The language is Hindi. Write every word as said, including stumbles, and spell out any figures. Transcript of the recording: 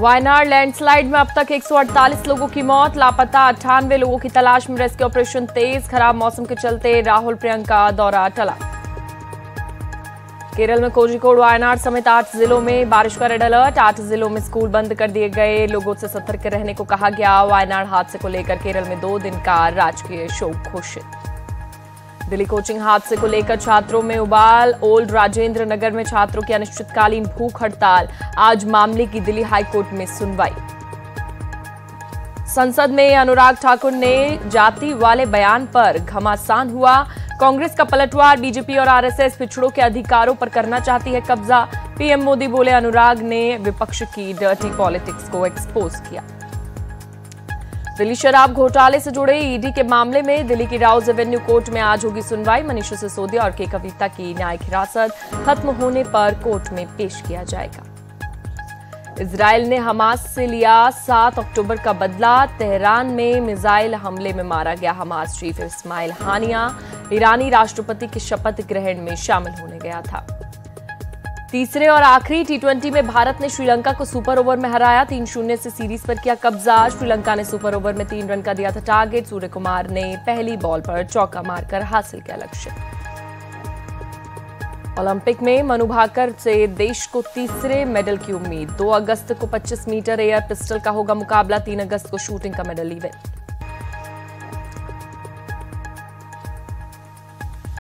वायनाड लैंडस्लाइड में अब तक एक सौ अड़तालीस लोगों की मौत, लापता अट्ठानवे लोगों की तलाश में रेस्क्यू ऑपरेशन तेज। खराब मौसम के चलते राहुल प्रियंका दौरा टला। केरल में कोझीकोड, वायनाड समेत आठ जिलों में बारिश का रेड अलर्ट। आठ जिलों में स्कूल बंद कर दिए गए, लोगों से सतर्क रहने को कहा गया। वायनाड हादसे को लेकर केरल में दो दिन का राजकीय शोक घोषित। दिल्ली कोचिंग हादसे को लेकर छात्रों में उबाल। ओल्ड राजेंद्र नगर में छात्रों की अनिश्चितकालीन भूख हड़ताल। आज मामले की दिल्ली हाईकोर्ट में सुनवाई। संसद में अनुराग ठाकुर ने जाति वाले बयान पर घमासान हुआ। कांग्रेस का पलटवार, बीजेपी और आरएसएस पिछड़ों के अधिकारों पर करना चाहती है कब्जा। पीएम मोदी बोले, अनुराग ने विपक्ष की डर्टी पॉलिटिक्स को एक्सपोज किया। दिल्ली शराब घोटाले से जुड़े ईडी के मामले में दिल्ली की राउज एवेन्यू कोर्ट में आज होगी सुनवाई। मनीष सिसोदिया और के कविता की न्यायिक हिरासत खत्म होने पर कोर्ट में पेश किया जाएगा। इजराइल ने हमास से लिया सात अक्टूबर का बदला। तेहरान में मिसाइल हमले में मारा गया हमास चीफ इस्माइल हानिया। ईरानी राष्ट्रपति के शपथ ग्रहण में शामिल होने गया था। तीसरे और आखिरी टी ट्वेंटी में भारत ने श्रीलंका को सुपर ओवर में हराया। तीन शून्य से सीरीज पर किया कब्जा। श्रीलंका ने सुपर ओवर में तीन रन का दिया था टारगेट। सूर्य कुमार ने पहली बॉल पर चौका मारकर हासिल किया लक्ष्य। ओलंपिक में मनु भाकर से देश को तीसरे मेडल की उम्मीद। दो अगस्त को पच्चीस मीटर एयर पिस्टल का होगा मुकाबला। तीन अगस्त को शूटिंग का मेडल इवेंट।